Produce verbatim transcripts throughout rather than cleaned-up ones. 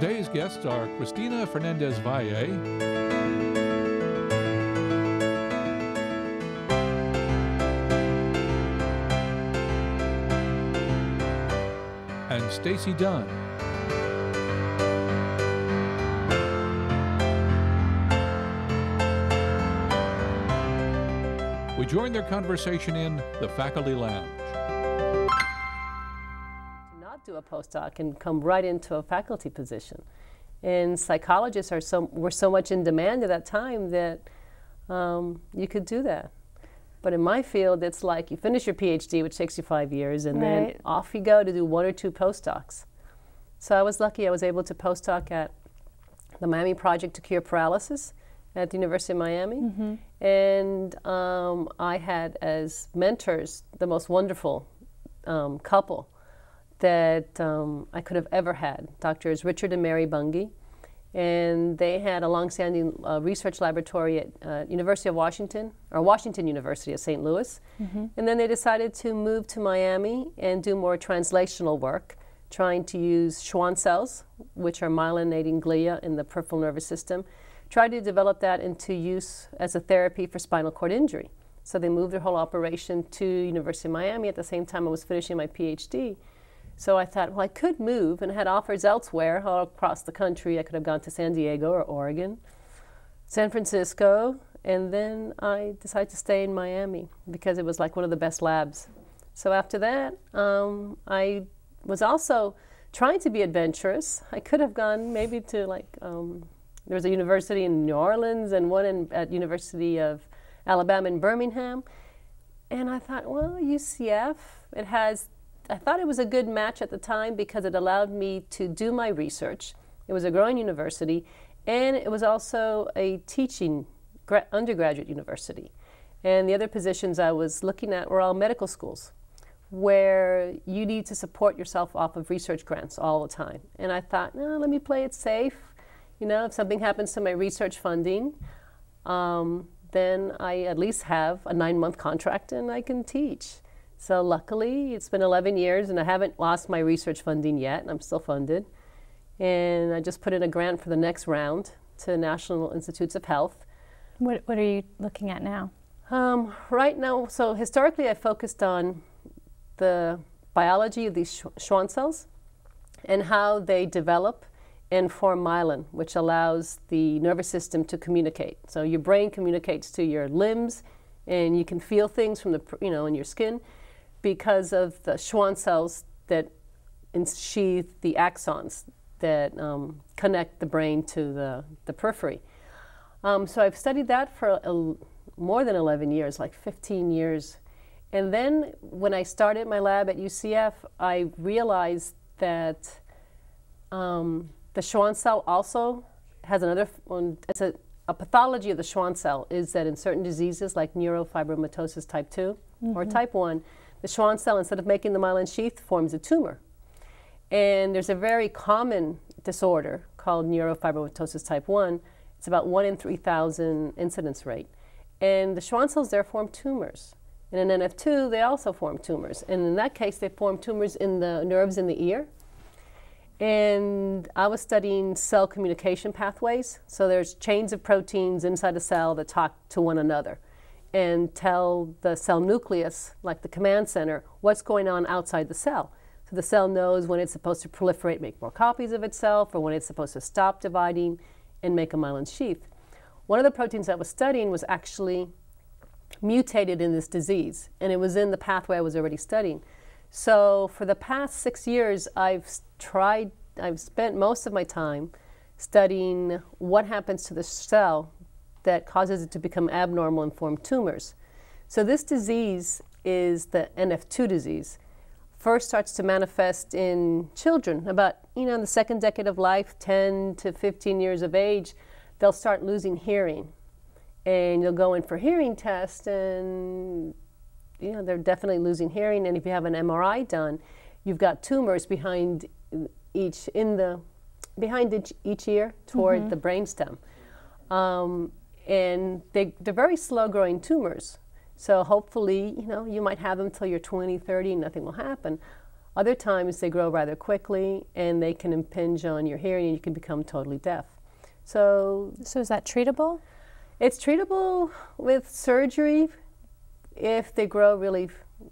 Today's guests are Christina Fernandez-Valle, Stacey Dunn. We join their conversation in the faculty lounge. Not do a postdoc and come right into a faculty position. And psychologists are so, were so much in demand at that time that um, you could do that. But in my field, it's like you finish your PhD, which takes you five years, and right. then off you go to do one or two postdocs. So I was lucky. I was able to postdoc at the Miami Project to Cure Paralysis at the University of Miami. Mm-hmm. And um, I had as mentors the most wonderful um, couple that um, I could have ever had, Doctors Richard and Mary Bunge. And they had a long-standing uh, research laboratory at uh, University of Washington, or Washington University of Saint Louis. Mm-hmm. And then they decided to move to Miami and do more translational work, trying to use Schwann cells, which are myelinating glia in the peripheral nervous system, try to develop that into use as a therapy for spinal cord injury. So they moved their whole operation to University of Miami at the same time I was finishing my PhD. So I thought, well, I could move, and had offers elsewhere all across the country. I could have gone to San Diego or Oregon, San Francisco, and then I decided to stay in Miami because it was like one of the best labs. So after that, um, I was also trying to be adventurous. I could have gone maybe to like, um, there was a university in New Orleans and one in, at University of Alabama in Birmingham. And I thought, well, U C F, it has I thought it was a good match at the time because it allowed me to do my research. It was a growing university, and it was also a teaching gra undergraduate university. And the other positions I was looking at were all medical schools, where you need to support yourself off of research grants all the time. And I thought, no, let me play it safe. You know, if something happens to my research funding, um, then I at least have a nine-month contract and I can teach. So luckily, it's been eleven years, and I haven't lost my research funding yet, and I'm still funded. And I just put in a grant for the next round to National Institutes of Health. What, what are you looking at now? Um, right now, so historically, I focused on the biology of these Schwann cells and how they develop and form myelin, which allows the nervous system to communicate. So your brain communicates to your limbs, and you can feel things from the, you know, in your skin, because of the Schwann cells that ensheathe the axons that um, connect the brain to the, the periphery. Um, so I've studied that for a, more than eleven years, like fifteen years. And then when I started my lab at U C F, I realized that um, the Schwann cell also has another, it's a, a pathology of the Schwann cell is that in certain diseases like neurofibromatosis type two mm-hmm. or type one, the Schwann cell, instead of making the myelin sheath, forms a tumor. And there's a very common disorder called neurofibromatosis type one. It's about one in three thousand incidence rate. And the Schwann cells there form tumors. And in N F two, they also form tumors. And in that case, they form tumors in the nerves in the ear. And I was studying cell communication pathways. So there's chains of proteins inside a cell that talk to one another and tell the cell nucleus, like the command center, what's going on outside the cell. So the cell knows when it's supposed to proliferate, make more copies of itself, or when it's supposed to stop dividing and make a myelin sheath. One of the proteins I was studying was actually mutated in this disease, and it was in the pathway I was already studying. So for the past six years, I've tried, I've spent most of my time studying what happens to the cell that causes it to become abnormal and form tumors. So this disease is the N F two disease. First starts to manifest in children. About, you know, in the second decade of life, ten to fifteen years of age, they'll start losing hearing. And you'll go in for hearing tests, and you know, they're definitely losing hearing. And if you have an M R I done, you've got tumors behind each, in the, behind each, each ear toward mm-hmm. the brainstem. Um, And they, they're very slow-growing tumors. So hopefully, you know, you might have them till you're twenty, thirty, and nothing will happen. Other times they grow rather quickly and they can impinge on your hearing and you can become totally deaf. So, so is that treatable? It's treatable with surgery if they grow really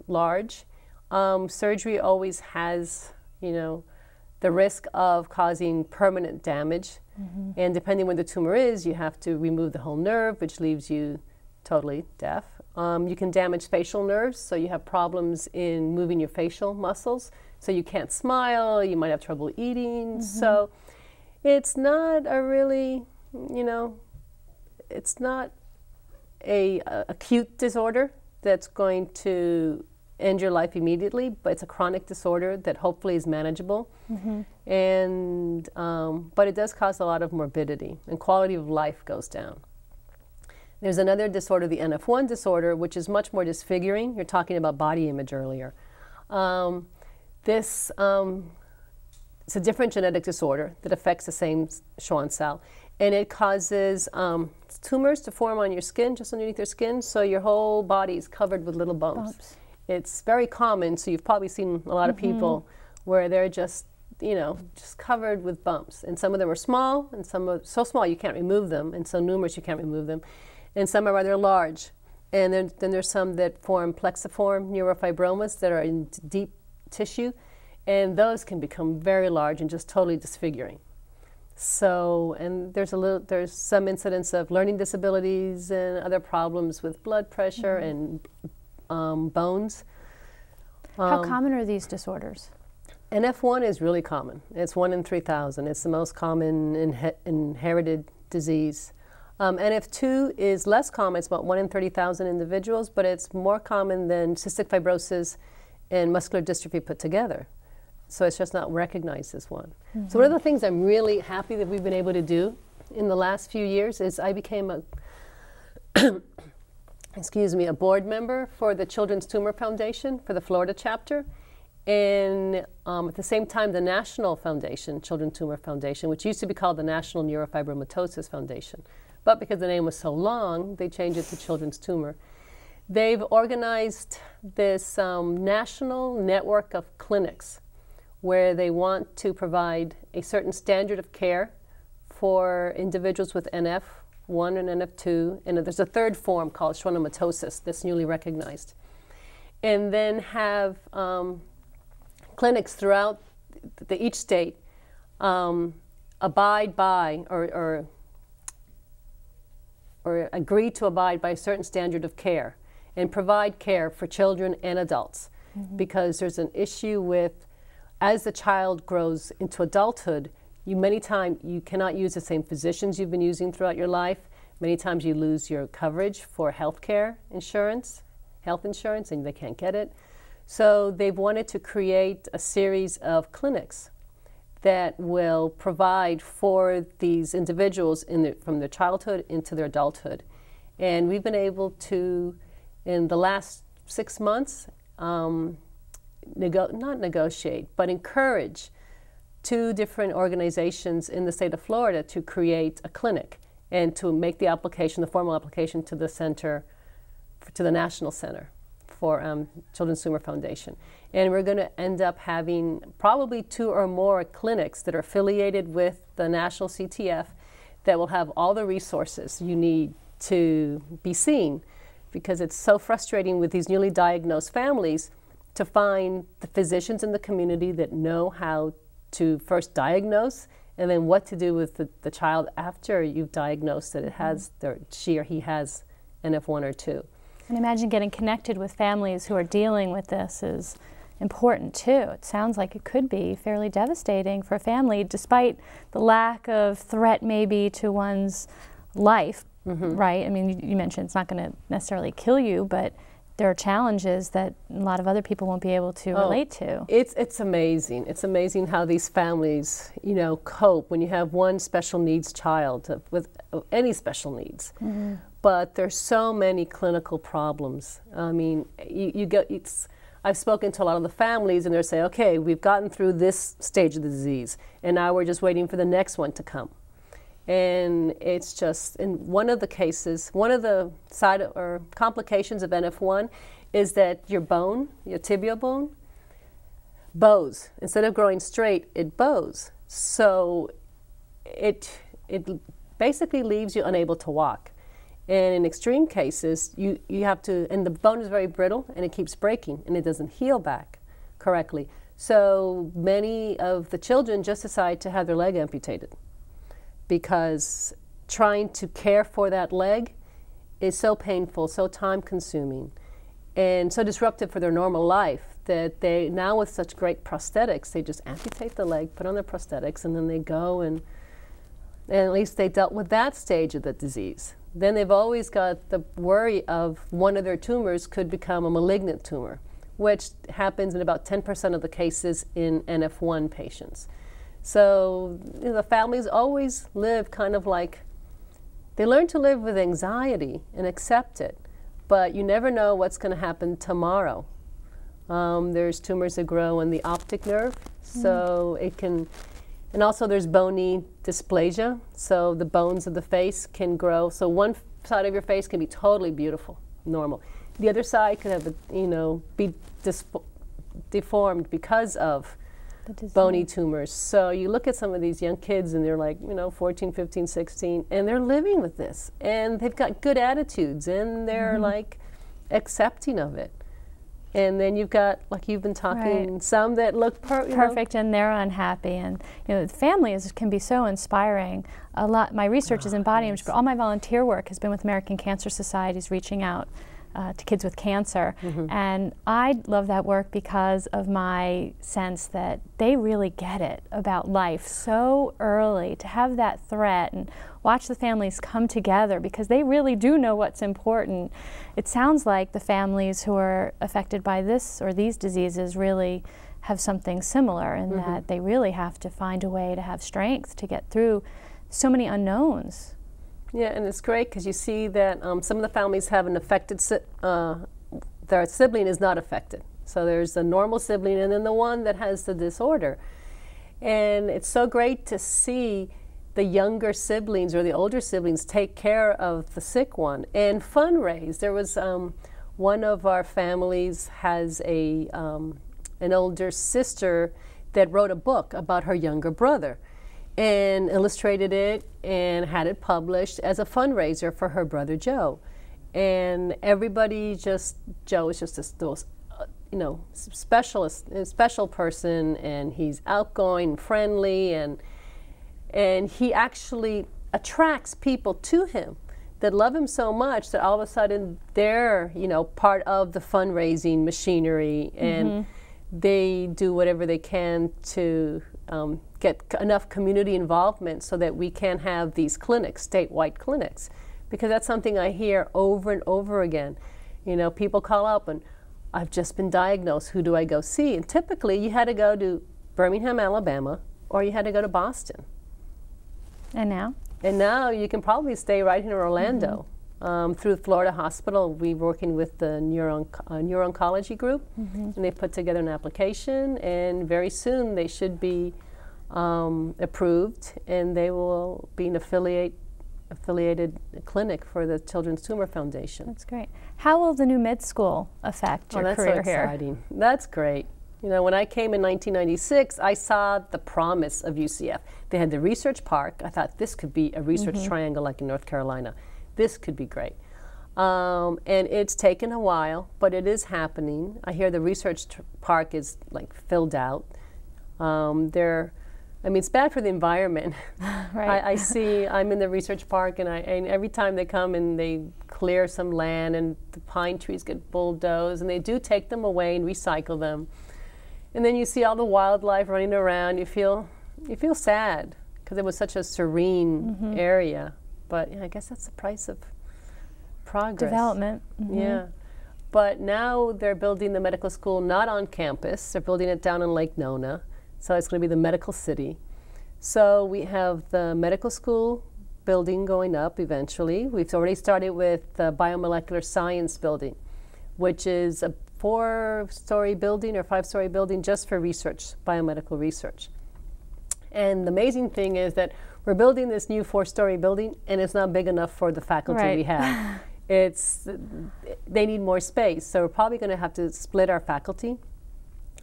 large. Um, surgery always has, you know, the risk of causing permanent damage. Mm-hmm. And depending where the tumor is, you have to remove the whole nerve, which leaves you totally deaf. Um, you can damage facial nerves, so you have problems in moving your facial muscles. So you can't smile, you might have trouble eating. Mm-hmm. So it's not a really, you know, it's not a, a acute disorder that's going to end your life immediately, but it's a chronic disorder that hopefully is manageable. Mm-hmm. And, um, but it does cause a lot of morbidity and quality of life goes down. There's another disorder, the N F one disorder, which is much more disfiguring. You're talking about body image earlier. Um, this, um, it's a different genetic disorder that affects the same Schwann cell. And it causes um, tumors to form on your skin, just underneath your skin, so your whole body is covered with little bumps. bumps. It's very common, so you've probably seen a lot mm-hmm. of people where they're just, you know, just covered with bumps. And some of them are small, and some are so small you can't remove them, and so numerous you can't remove them. And some are rather large. And then, then there's some that form plexiform neurofibromas that are in deep tissue, and those can become very large and just totally disfiguring. So, and there's a little, there's some incidence of learning disabilities and other problems with blood pressure mm-hmm. and um, bones. Um, How common are these disorders? N F one is really common. It's one in three thousand. It's the most common in inherited disease. Um, N F two is less common. It's about one in thirty thousand individuals, but it's more common than cystic fibrosis and muscular dystrophy put together. So it's just not recognized as one. Mm-hmm. So one of the things I'm really happy that we've been able to do in the last few years is I became a, excuse me, a board member for the Children's Tumor Foundation for the Florida chapter. And um, at the same time, the National Foundation, Children's Tumor Foundation, which used to be called the National Neurofibromatosis Foundation. But because the name was so long, they changed it to Children's Tumor. They've organized this um, national network of clinics where they want to provide a certain standard of care for individuals with N F one and N F two, and there's a third form called schwannomatosis that's newly recognized. And then have um, clinics throughout the, each state um, abide by or, or, or agree to abide by a certain standard of care and provide care for children and adults mm-hmm. because there's an issue with as the child grows into adulthood, you many times you cannot use the same physicians you've been using throughout your life. Many times you lose your coverage for health care insurance, health insurance, and they can't get it. So they've wanted to create a series of clinics that will provide for these individuals in the, from their childhood into their adulthood. And we've been able to, in the last six months, um, Nego not negotiate, but encourage two different organizations in the state of Florida to create a clinic and to make the application, the formal application to the center, to the National Center for um, Children's Tumor Foundation. And we're going to end up having probably two or more clinics that are affiliated with the National C T F that will have all the resources you need to be seen, because it's so frustrating with these newly diagnosed families to find the physicians in the community that know how to first diagnose and then what to do with the, the child after you've diagnosed that it mm-hmm. has, their, she or he has N F one or two. And imagine getting connected with families who are dealing with this is important too. It sounds like it could be fairly devastating for a family despite the lack of threat maybe to one's life, mm-hmm. right? I mean, you, you mentioned it's not going to necessarily kill you, but there are challenges that a lot of other people won't be able to oh, relate to. It's, it's amazing. It's amazing how these families, you know, cope when you have one special needs child with any special needs. Mm-hmm. But there's so many clinical problems. I mean, you, you get, it's, I've spoken to a lot of the families and they're saying, okay, we've gotten through this stage of the disease and now we're just waiting for the next one to come. And it's just, in one of the cases, one of the side or complications of N F one is that your bone, your tibia bone, bows. Instead of growing straight, it bows. So it, it basically leaves you unable to walk. And in extreme cases, you, you have to, and the bone is very brittle, and it keeps breaking, and it doesn't heal back correctly. So many of the children just decide to have their leg amputated because trying to care for that leg is so painful, so time-consuming, and so disruptive for their normal life that they, now with such great prosthetics, they just amputate the leg, put on their prosthetics, and then they go and, and at least they dealt with that stage of the disease. Then they've always got the worry of one of their tumors could become a malignant tumor, which happens in about ten percent of the cases in N F one patients. So you know, the families always live kind of like, they learn to live with anxiety and accept it, but you never know what's going to happen tomorrow. Um, there's tumors that grow in the optic nerve, mm-hmm. so it can. And also there's bony dysplasia, so the bones of the face can grow. So one side of your face can be totally beautiful, normal. The other side could have, a, you know, be deformed because of bony tumors. So you look at some of these young kids and they're like, you know, fourteen, fifteen, sixteen, and they're living with this. And they've got good attitudes and they're mm-hmm. like accepting of it. And then you've got, like you've been talking, right. some that look per perfect know. and they're unhappy. And, you know, families can be so inspiring. A lot, my research oh, is in body image, but all my volunteer work has been with American Cancer Society's reaching out uh, to kids with cancer. Mm-hmm. And I love that work because of my sense that they really get it about life so early, to have that threat and watch the families come together because they really do know what's important. It sounds like the families who are affected by this or these diseases really have something similar in mm-hmm. that they really have to find a way to have strength to get through so many unknowns. Yeah, and it's great because you see that um, some of the families have an affected, si uh, their sibling is not affected. So there's the normal sibling and then the one that has the disorder. And it's so great to see the younger siblings or the older siblings take care of the sick one and fundraise. There was um, one of our families has a um, an older sister that wrote a book about her younger brother and illustrated it and had it published as a fundraiser for her brother Joe. And everybody just, Joe is just this, those, uh, you know, specialist, uh, special person, and he's outgoing, friendly, and and he actually attracts people to him that love him so much that all of a sudden they're, you know, part of the fundraising machinery, and mm-hmm. they do whatever they can to um, get enough community involvement so that we can have these clinics, statewide clinics, because that's something I hear over and over again. You know, people call up and, I've just been diagnosed, who do I go see? And typically you had to go to Birmingham, Alabama, or you had to go to Boston. And now? And now you can probably stay right in Orlando. Mm-hmm. um, through Florida Hospital, we're working with the neuro uh, neuro-oncology group, mm-hmm. and they put together an application, and very soon they should be um, approved, and they will be an affiliate, affiliated clinic for the Children's Tumor Foundation. That's great. How will the new med school affect your oh, that's career so exciting. Here? That's great. You know, when I came in nineteen ninety-six, I saw the promise of U C F. They had the research park. I thought this could be a research mm-hmm. triangle like in North Carolina. This could be great. Um, and it's taken a while, but it is happening. I hear the research park is like filled out. Um, they're, I mean, it's bad for the environment. Right. I, I see, I'm in the research park, and, I, and every time they come and they clear some land and the pine trees get bulldozed, and they do take them away and recycle them. And then you see all the wildlife running around. You feel, you feel sad because it was such a serene mm-hmm. area. But you know, I guess that's the price of progress. Development. Mm-hmm. Yeah. But now they're building the medical school not on campus. They're building it down in Lake Nona. So it's going to be the medical city. So we have the medical school building going up eventually. We've already started with the biomolecular science building, which is a four-story building or five-story building just for research, biomedical research. And the amazing thing is that we're building this new four-story building, and it's not big enough for the faculty right. we have. It's, they need more space, so we're probably going to have to split our faculty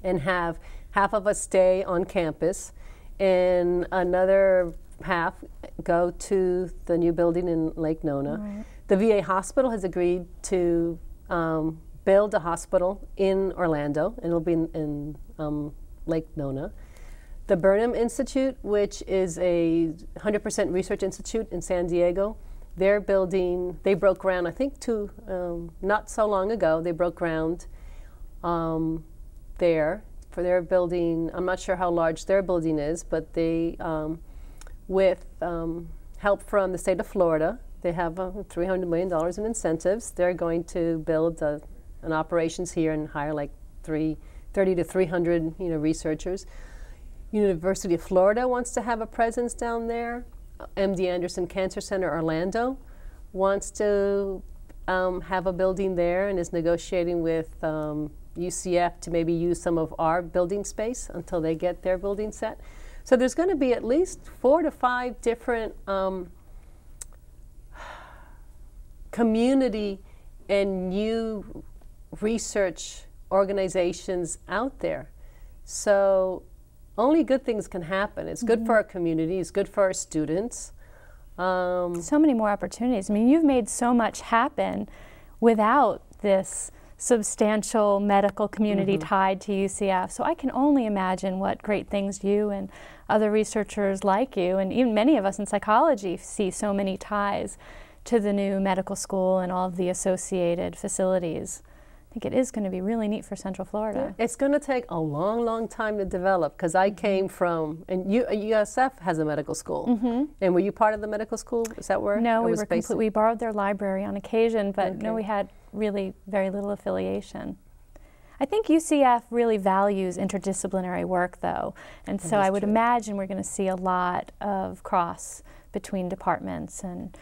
and have half of us stay on campus, and another half go to the new building in Lake Nona. Right. The V A hospital has agreed to um, build a hospital in Orlando, and it'll be in, in um, Lake Nona. The Burnham Institute, which is a one hundred percent research institute in San Diego, they're building, they broke ground, I think, two, um, not so long ago, they broke ground um, there for their building. I'm not sure how large their building is, but they, um, with um, help from the state of Florida, they have uh, three hundred million dollars in incentives. They're going to build a, an operations here and hire like three, thirty to three hundred you know, researchers. University of Florida wants to have a presence down there. M D Anderson Cancer Center Orlando wants to um, have a building there and is negotiating with um, U C F to maybe use some of our building space until they get their building set. So there's going to be at least four to five different um, community and new research organizations out there. So only good things can happen. It's good mm-hmm. for our community. It's good for our students. Um, so many more opportunities. I mean, you've made so much happen without this substantial medical community mm-hmm. tied to U C F. So I can only imagine what great things you and other researchers like you, and even many of us in psychology, see so many ties to the new medical school and all of the associated facilities. I think it is going to be really neat for Central Florida. Yeah. It's going to take a long, long time to develop, because I came from, and U USF has a medical school. Mm-hmm. And were you part of the medical school? Is that where? No, we were complete, we borrowed their library on occasion, but okay. no, we had really very little affiliation. I think U C F really values interdisciplinary work, though, and so I would true. imagine we're going to see a lot of cross between departments and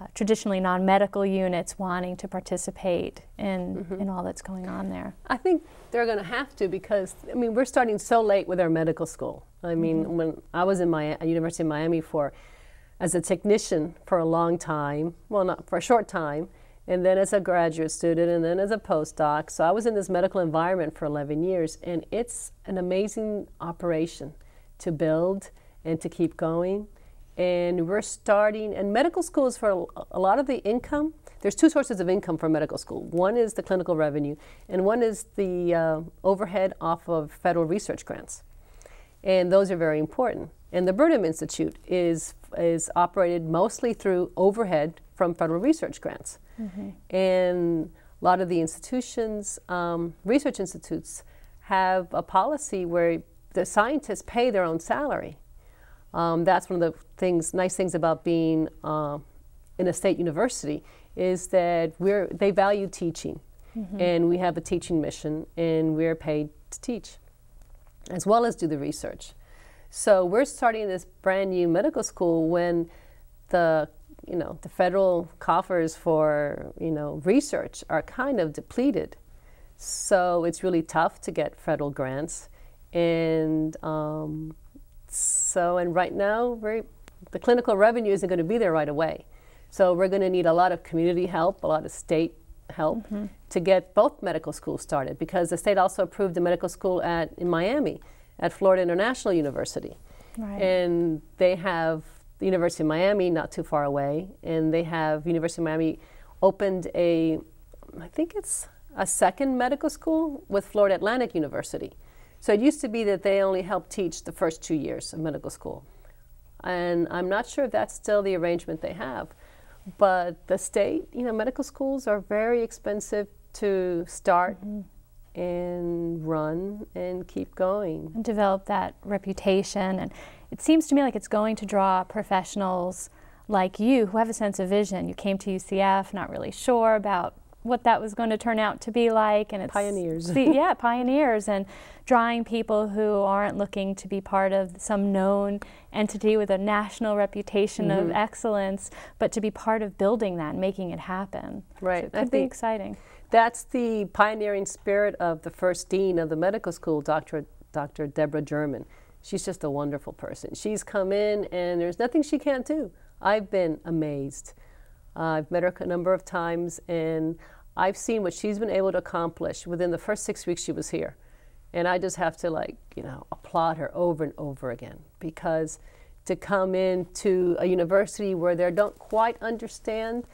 Uh, traditionally non-medical units wanting to participate in, mm-hmm. in all that's going on there. I think they're going to have to, because, I mean, we're starting so late with our medical school. I mean, mm-hmm. when I was in my University of Miami for, as a technician for a long time, well, not for a short time, and then as a graduate student, and then as a postdoc. So I was in this medical environment for eleven years, and it's an amazing operation to build and to keep going. And we're starting, and medical school is for a lot of the income. There's two sources of income for medical school. One is the clinical revenue, and one is the uh, overhead off of federal research grants. And those are very important. And the Burnham Institute is, is operated mostly through overhead from federal research grants. Mm-hmm. And a lot of the institutions, um, research institutes, have a policy where the scientists pay their own salary. Um, that's one of the things, nice things about being uh, in a state university, is that we're, they value teaching. Mm-hmm. And we have a teaching mission, and we're paid to teach, as well as do the research. So we're starting this brand new medical school when the, you know, the federal coffers for, you know, research are kind of depleted. So it's really tough to get federal grants, and um, So, and right now, we're, the clinical revenue isn't going to be there right away. So we're going to need a lot of community help, a lot of state help mm-hmm. to get both medical schools started, because the state also approved a medical school at, in Miami, at Florida International University. Right. And they have the University of Miami not too far away, and they have University of Miami opened a, I think it's a second medical school with Florida Atlantic University. So it used to be that they only helped teach the first two years of medical school. And I'm not sure if that's still the arrangement they have. But the state, you know, medical schools are very expensive to start mm-hmm. and run and keep going. And develop that reputation. And it seems to me like it's going to draw professionals like you who have a sense of vision. You came to U C F not really sure about what that was going to turn out to be like, and it's pioneers. The, yeah, pioneers, and drawing people who aren't looking to be part of some known entity with a national reputation mm-hmm. of excellence, but to be part of building that and making it happen. Right, so it could I be think exciting. That's the pioneering spirit of the first dean of the medical school, Doctor Doctor Deborah German. She's just a wonderful person. She's come in, and there's nothing she can't do. I've been amazed. Uh, I've met her a number of times, and I've seen what she's been able to accomplish within the first six weeks she was here. And I just have to, like, you know, applaud her over and over again, because to come into a university where they don't quite understand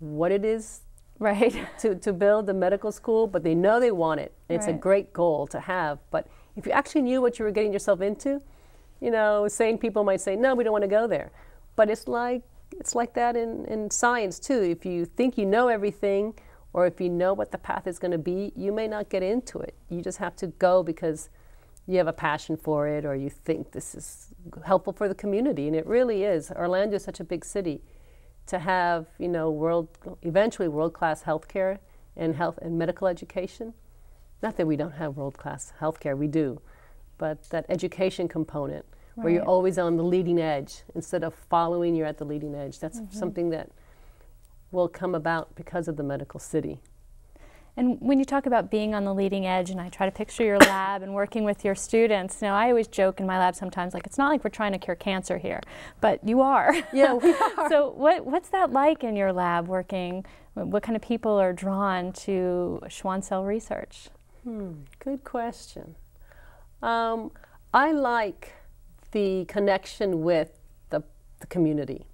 what it is, right, to, to build the medical school, but they know they want it. It's right. a great goal to have. But if you actually knew what you were getting yourself into, you know, sane people might say, no, we don't want to go there. But it's like, it's like that in, in science, too. If you think you know everything, or if you know what the path is going to be, you may not get into it. You just have to go because you have a passion for it, or you think this is helpful for the community. And it really is. Orlando is such a big city. To have, you know, world, eventually world-class healthcare and health and medical education. Not that we don't have world-class healthcare, we do, but that education component right. where you're always on the leading edge instead of following, you're at the leading edge. That's mm-hmm. something that will come about because of the medical city. And when you talk about being on the leading edge, and I try to picture your lab and working with your students, you know, I always joke in my lab sometimes, like, it's not like we're trying to cure cancer here, but you are. Yeah, we are. So what, what's that like in your lab working? What kind of people are drawn to Schwann cell research? Hmm, good question. Um, I like the connection with the, the community,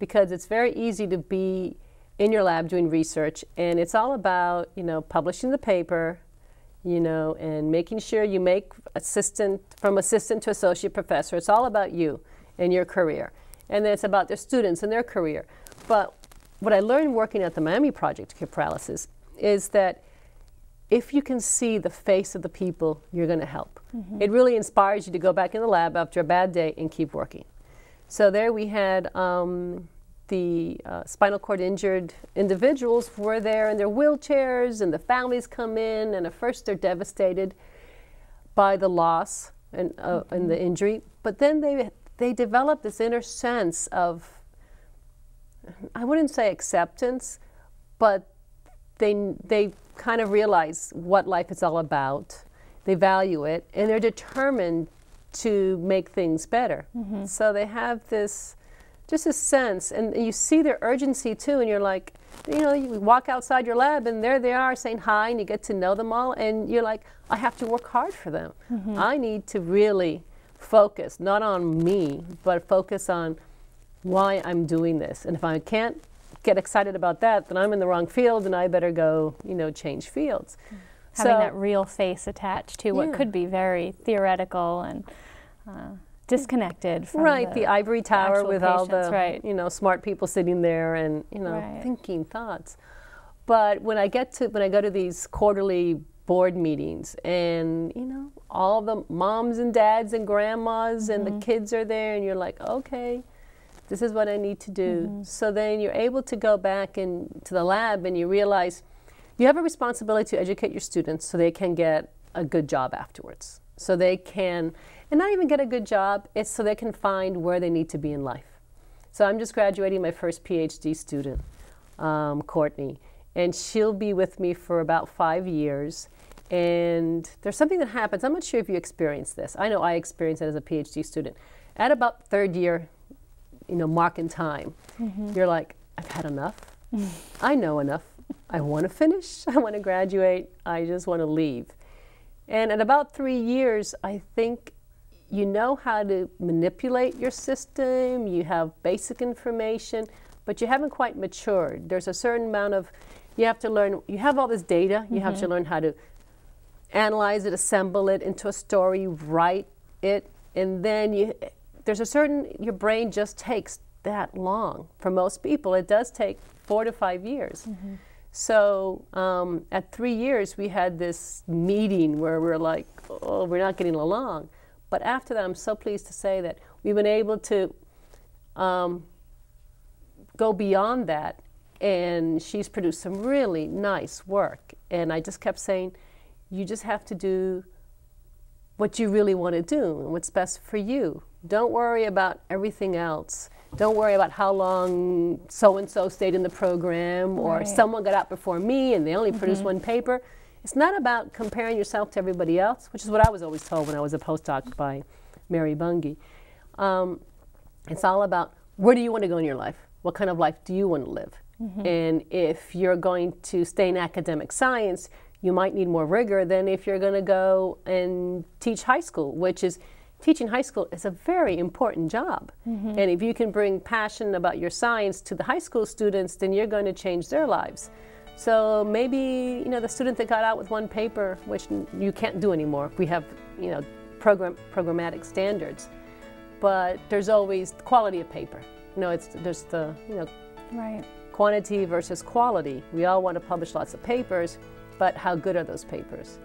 because it's very easy to be in your lab doing research, and it's all about, you know, publishing the paper, you know, and making sure you make assistant, from assistant to associate professor. It's all about you and your career. And then it's about their students and their career. But what I learned working at the Miami Project to Cure Paralysis is that if you can see the face of the people you're going to help, mm-hmm. it really inspires you to go back in the lab after a bad day and keep working. So there we had, um, the uh, spinal cord injured individuals were there in their wheelchairs, and the families come in, and at first they're devastated by the loss and, uh, mm-hmm. and the injury, but then they, they develop this inner sense of, I wouldn't say acceptance, but they, they kind of realize what life is all about, they value it, and they're determined to make things better. Mm-hmm. So they have this just a sense, and you see their urgency too, and you're like, you know, you walk outside your lab and there they are saying hi, and you get to know them all, and you're like, I have to work hard for them. Mm-hmm. I need to really focus, not on me, but focus on why I'm doing this. And if I can't get excited about that, then I'm in the wrong field, and I better go, you know, change fields. Having so, that real face attached to what yeah. could be very theoretical and uh, disconnected from right the, the ivory tower with patients, all the right. you know, smart people sitting there and, you know, right. thinking thoughts. But when I get to when I go to these quarterly board meetings, and, you know, all the moms and dads and grandmas mm-hmm. and the kids are there, and you're like, okay, this is what I need to do. Mm-hmm. So then you're able to go back into the lab, and you realize you have a responsibility to educate your students so they can get a good job afterwards. So they can And not even get a good job, it's so they can find where they need to be in life. So I'm just graduating my first PhD student, um, Courtney, and she'll be with me for about five years. And there's something that happens. I'm not sure if you experience this. I know I experienced it as a PhD student. At about third year, you know, mark in time, mm-hmm. you're like, I've had enough. I know enough. I want to finish. I want to graduate. I just want to leave. And at about three years, I think you know how to manipulate your system, you have basic information, but you haven't quite matured. There's a certain amount of, you have to learn, you have all this data, you mm-hmm. have to learn how to analyze it, assemble it into a story, write it, and then you, there's a certain, your brain just takes that long. For most people, it does take four to five years. Mm-hmm. So um, at three years, we had this meeting where we're like, oh, we're not getting along. But after that, I'm so pleased to say that we've been able to um, go beyond that, and she's produced some really nice work. And I just kept saying, you just have to do what you really want to do and what's best for you. Don't worry about everything else. Don't worry about how long so-and-so stayed in the program, or right. someone got out before me and they only mm-hmm. produced one paper. It's not about comparing yourself to everybody else, which is what I was always told when I was a postdoc by Mary Bunge. Um, it's all about, where do you want to go in your life? What kind of life do you want to live? Mm-hmm. And if you're going to stay in academic science, you might need more rigor than if you're going to go and teach high school, which is, teaching high school is a very important job. Mm-hmm. And if you can bring passion about your science to the high school students, then you're going to change their lives. So maybe, you know, the student that got out with one paper, which you can't do anymore, we have, you know, program, programmatic standards, but there's always quality of paper. You know, it's there's the, you know, right. quantity versus quality. We all want to publish lots of papers, but how good are those papers?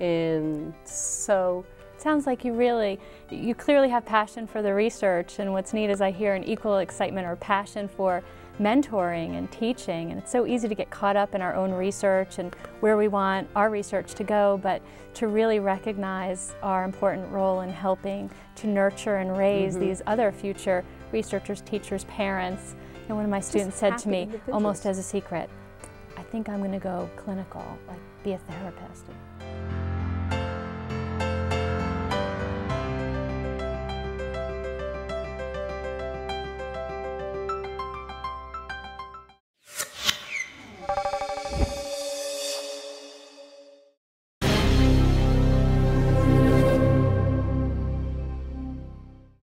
And so... Sounds like you really, you clearly have passion for the research, and what's neat is I hear an equal excitement or passion for mentoring and teaching, and it's so easy to get caught up in our own research and where we want our research to go, but to really recognize our important role in helping to nurture and raise mm-hmm. these other future researchers, teachers, parents. And one of my students Just said to me, individuals. almost as a secret, I think I'm going to go clinical, like be a therapist.